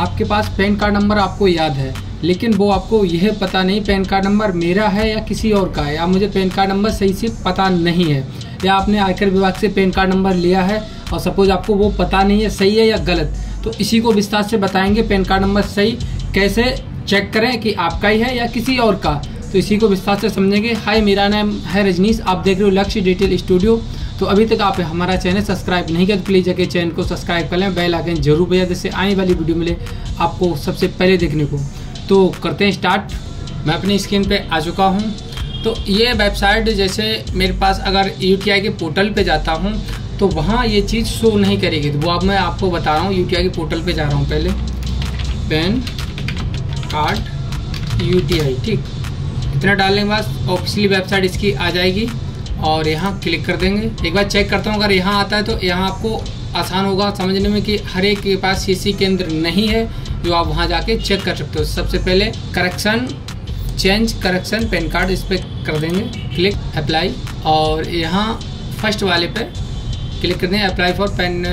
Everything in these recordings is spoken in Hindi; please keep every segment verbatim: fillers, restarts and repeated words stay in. आपके पास पैन कार्ड नंबर आपको याद है, लेकिन वो आपको यह पता नहीं पैन कार्ड नंबर मेरा है या किसी और का है, या मुझे पैन कार्ड नंबर सही से पता नहीं है, या आपने आयकर विभाग से पैन कार्ड नंबर लिया है और सपोज आपको वो पता नहीं है सही है या गलत, तो इसी को विस्तार से बताएंगे। पैन कार्ड नंबर सही कैसे चेक करें कि आपका ही है या किसी और का, तो इसी को विस्तार से समझेंगे। हाय, मेरा नाम है रजनीश, आप देख रहे हो लक्ष्य डिटेल स्टूडियो। तो अभी तक आप हमारा चैनल सब्सक्राइब नहीं किया तो प्लीज़ जाके चैनल को सब्सक्राइब कर लें, बेल आइकन जरूर बजा, जिससे आने वाली वीडियो मिले आपको सबसे पहले देखने को। तो करते हैं स्टार्ट। मैं अपनी स्क्रीन पे आ चुका हूँ। तो ये वेबसाइट जैसे मेरे पास अगर यू टी आई के पोर्टल पे जाता हूँ तो वहाँ ये चीज़ शो नहीं करेगी, तो वो अब मैं आपको बता रहा हूँ। यू टी आई के पोर्टल पे जा रहा हूँ, पहले PAN card U T I, ठीक, इतना डालने के बाद ऑफिशियली वेबसाइट इसकी आ जाएगी और यहाँ क्लिक कर देंगे। एक बार चेक करता हूँ, अगर यहाँ आता है तो यहाँ आपको आसान होगा समझने में कि हर एक के पास सीसी केंद्र नहीं है, जो आप वहाँ जाके चेक कर सकते हो। सबसे पहले correction, change correction PAN card, इस पर कर देंगे क्लिक, अप्लाई, और यहाँ फर्स्ट वाले पे क्लिक कर देंगे, apply for PAN,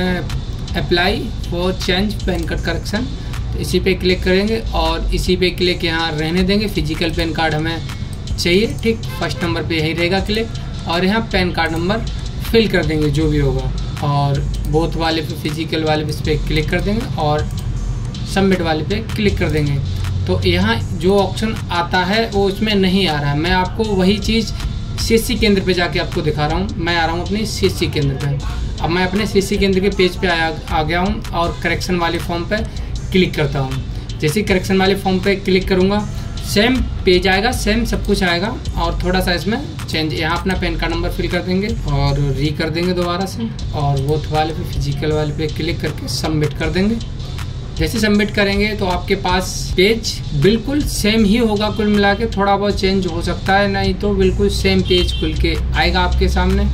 apply for change PAN card correction, तो इसी पे क्लिक करेंगे और इसी पे क्लिक यहाँ रहने देंगे। फिजिकल पैन कार्ड हमें चाहिए, ठीक, फर्स्ट नंबर पर यही रहेगा क्लिक, और यहाँ पैन कार्ड नंबर फिल कर देंगे जो भी होगा, और बोथ वाले पे, फिजिकल वाले पे इस पर क्लिक कर देंगे और सबमिट वाले पे क्लिक कर देंगे। तो यहाँ जो ऑप्शन आता है वो इसमें नहीं आ रहा है। मैं आपको वही चीज़ सीसी केंद्र पे जाके आपको दिखा रहा हूँ। मैं आ रहा हूँ अपने सीसी केंद्र पे। अब मैं अपने सीसी केंद्र के पेज पे आया आ गया हूँ और करेक्शन वाले फॉर्म पे क्लिक करता हूँ। जैसे करेक्शन वाले फॉर्म पे क्लिक करूँगा सेम पेज आएगा, सेम सब कुछ आएगा, और थोड़ा सा इसमें चेंज, यहाँ अपना पैन कार्ड नंबर फिल कर देंगे और री कर देंगे दोबारा से, और बोथ वाले पे, फिजिकल वाले पे क्लिक करके सबमिट कर देंगे। जैसे सबमिट करेंगे तो आपके पास पेज बिल्कुल सेम ही होगा, कुल मिला के थोड़ा बहुत चेंज हो सकता है, नहीं तो बिल्कुल सेम पेज खुल के आएगा आपके सामने।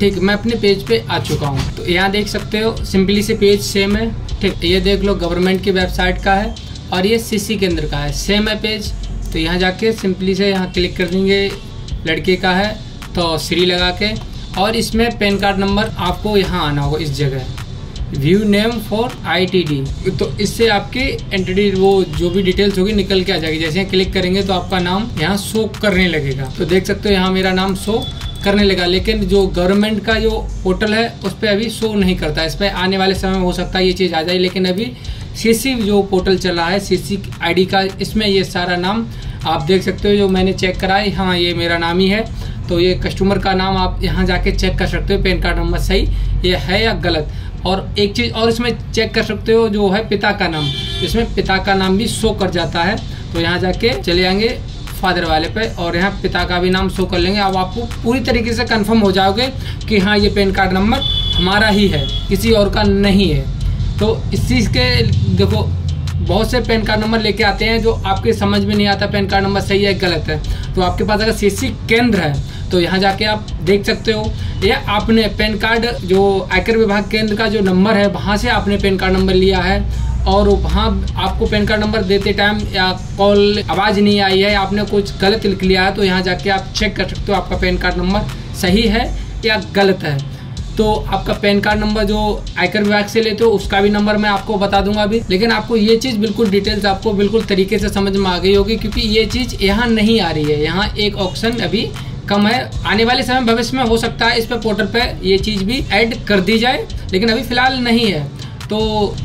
ठीक, मैं अपने पेज पे आ चुका हूँ, तो यहाँ देख सकते हो सिंपली से पेज सेम है। ठीक, ये देख लो गवर्नमेंट की वेबसाइट का है और ये सीसी केंद्र का है, सेम है पेज। तो यहाँ जाके सिंपली से यहाँ क्लिक कर देंगे, लड़के का है तो सीढ़ी लगा के, और इसमें पैन कार्ड नंबर आपको यहाँ आना होगा इस जगह, व्यू नेम फॉर आईटीडी, तो इससे आपके एंटिटी वो जो भी डिटेल्स होगी निकल के आ जाएगी। जैसे क्लिक करेंगे तो आपका नाम यहाँ शो करने लगेगा, तो देख सकते हो यहाँ मेरा नाम शो करने लगा, लेकिन जो गवर्नमेंट का जो पोर्टल है उस पर अभी शो नहीं करता। इस पर आने वाले समय में हो सकता है ये चीज़ आ जाए, लेकिन अभी सीसी जो पोर्टल चला है सीसी आईडी का, इसमें ये सारा नाम आप देख सकते हो। जो मैंने चेक कराए, हाँ ये मेरा नाम ही है, तो ये कस्टमर का नाम आप यहाँ जाके चेक कर सकते हो, पैन कार्ड नंबर सही ये है या गलत। और एक चीज़ और इसमें चेक कर सकते हो, जो है पिता का नाम, इसमें पिता का नाम भी शो कर जाता है, तो यहाँ जाके चले जाएंगे फादर वाले पे और यहाँ पिता का भी नाम शो कर लेंगे। अब आपको पूरी तरीके से कंफर्म हो जाओगे कि हाँ ये पैन कार्ड नंबर हमारा ही है, किसी और का नहीं है। तो इस चीज़ के देखो बहुत से पैन कार्ड नंबर लेके आते हैं जो आपके समझ में नहीं आता पैन कार्ड नंबर सही है गलत है, तो आपके पास अगर सीसी केंद्र है तो यहाँ जाके आप देख सकते हो, या आपने पैन कार्ड जो आयकर विभाग केंद्र का जो नंबर है वहाँ से आपने पैन कार्ड नंबर लिया है और वहाँ आपको पैन कार्ड नंबर देते टाइम या कॉल आवाज़ नहीं आई है, आपने कुछ गलत लिख लिया है, तो यहाँ जाके आप चेक कर सकते हो आपका पैन कार्ड नंबर सही है या गलत है। तो आपका पैन कार्ड नंबर जो आयकर विभाग से लेते हो उसका भी नंबर मैं आपको बता दूंगा अभी, लेकिन आपको ये चीज़ बिल्कुल डिटेल्स आपको बिल्कुल तरीके से समझ में आ गई होगी, क्योंकि ये चीज़ यहाँ नहीं आ रही है, यहाँ एक ऑप्शन अभी कम है। आने वाले समय भविष्य में हो सकता है इस पे पोर्टल पे ये चीज़ भी ऐड कर दी जाए, लेकिन अभी फ़िलहाल नहीं है। तो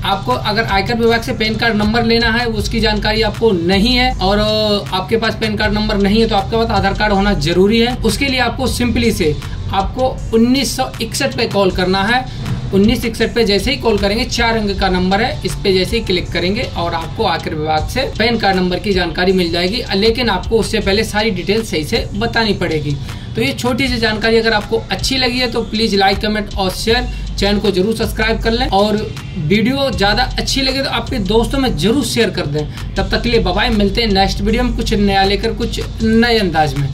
आपको अगर आयकर विभाग से पैन कार्ड नंबर लेना है, उसकी जानकारी आपको नहीं है और आपके पास पैन कार्ड नंबर नहीं है, तो आपके पास आधार कार्ड होना जरूरी है। उसके लिए आपको सिंपली से आपको उन्नीस सौ इकसठ पे कॉल करना है। उन्नीस सौ इकसठ पे जैसे ही कॉल करेंगे, चार अंक का नंबर है, इस पे जैसे ही क्लिक करेंगे और आपको आयकर विभाग से पैन कार्ड नंबर की जानकारी मिल जाएगी, लेकिन आपको उससे पहले सारी डिटेल सही से बतानी पड़ेगी। तो ये छोटी सी जानकारी अगर आपको अच्छी लगी है तो प्लीज़ लाइक, कमेंट और शेयर, चैनल को जरूर सब्सक्राइब कर लें, और वीडियो ज़्यादा अच्छी लगे तो आपके दोस्तों में जरूर शेयर कर दें। तब तक के लिए बाय बाय, मिलते हैं नेक्स्ट वीडियो में कुछ नया लेकर, कुछ नए अंदाज में।